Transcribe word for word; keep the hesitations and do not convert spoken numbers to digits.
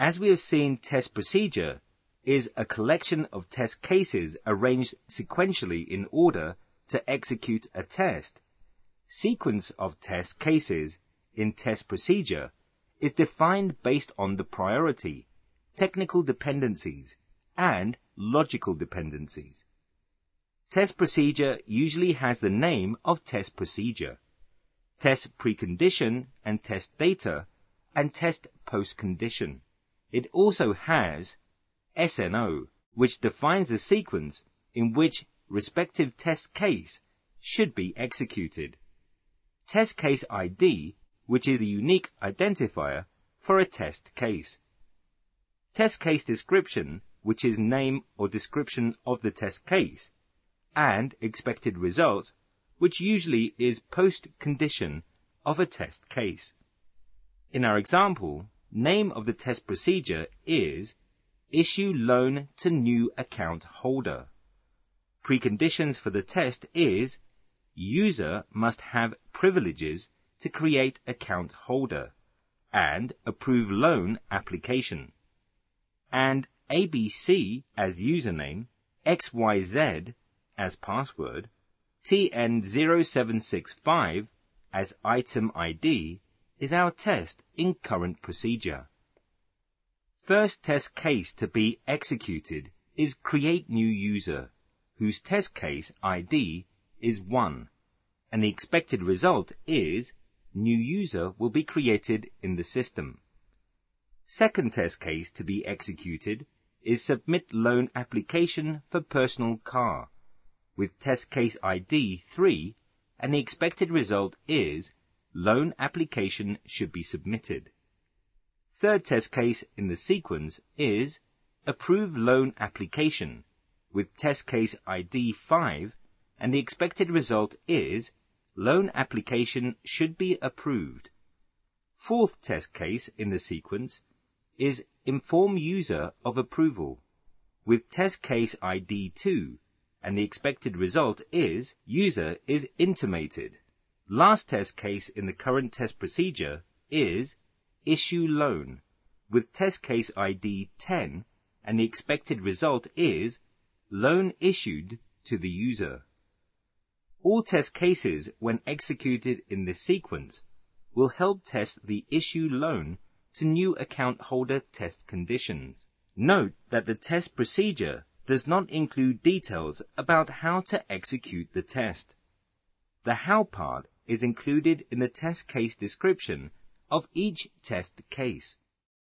As we have seen, test procedure is a collection of test cases arranged sequentially in order to execute a test. Sequence of test cases in test procedure is defined based on the priority, technical dependencies, and logical dependencies. Test procedure usually has the name of test procedure, test precondition and test data, and test postcondition. It also has S N O, which defines the sequence in which respective test case should be executed. Test case I D, which is the unique identifier for a test case. Test case description, which is name or description of the test case, and expected result, which usually is postcondition of a test case. In our example, name of the test procedure is issue loan to new account holder. Preconditions for the test is user must have privileges to create account holder and approve loan application, and A B C as username, X Y Z as password, T N zero seven six five as item I D is our test in current procedure. First test case to be executed is create new user, whose test case I D is one, and the expected result is new user will be created in the system. Second test case to be executed is submit loan application for personal car, with test case I D three, and the expected result is loan application should be submitted. Third test case in the sequence is approve loan application with test case I D five, and the expected result is loan application should be approved. Fourth test case in the sequence is inform user of approval with test case I D two, and the expected result is user is intimated. Last test case in the current test procedure is issue loan with test case I D ten, and the expected result is loan issued to the user. All test cases, when executed in this sequence, will help test the issue loan to new account holder test conditions. Note that the test procedure does not include details about how to execute the test. The how part is included in the test case description of each test case.